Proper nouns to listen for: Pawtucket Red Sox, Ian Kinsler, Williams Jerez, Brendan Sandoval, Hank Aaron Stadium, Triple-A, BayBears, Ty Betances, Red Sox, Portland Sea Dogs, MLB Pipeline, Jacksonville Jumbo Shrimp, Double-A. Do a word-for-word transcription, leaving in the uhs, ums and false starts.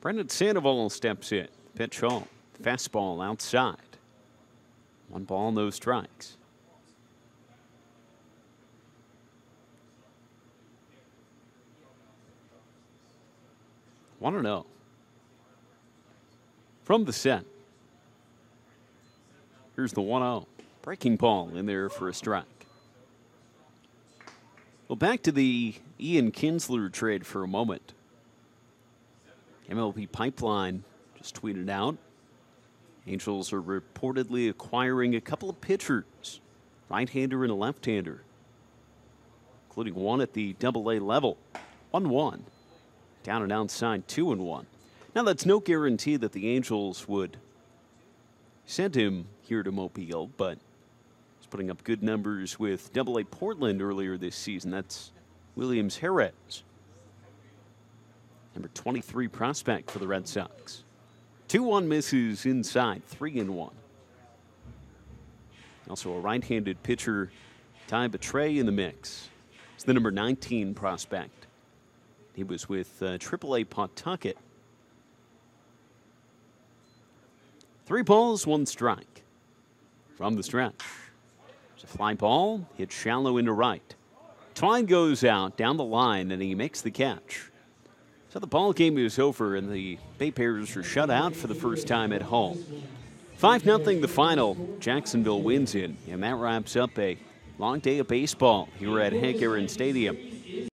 Brendan Sandoval steps in. Pitch home. Fastball outside. One ball, no strikes. one oh from the set. Here's the one oh. Breaking ball in there for a strike. Well, back to the Ian Kinsler trade for a moment. M L B Pipeline just tweeted out. Angels are reportedly acquiring a couple of pitchers, right-hander and a left-hander, including one at the double A level, one one, down and outside two and one. Now, that's no guarantee that the Angels would send him here to Mobile, but he's putting up good numbers with double A Portland earlier this season. That's Williams Jerez, number twenty-three prospect for the Red Sox. two one misses inside, three and one. Also a right-handed pitcher, Ty Betances, in the mix. He's the number nineteen prospect. He was with uh, triple A Pawtucket. Three balls, one strike. From the stretch. It's a fly ball, hit shallow into right. Twine goes out, down the line, and he makes the catch. So the ball game is over, and the BayBears are shut out for the first time at home. five nothing the final. Jacksonville wins it, and that wraps up a long day of baseball here at Hank Aaron Stadium.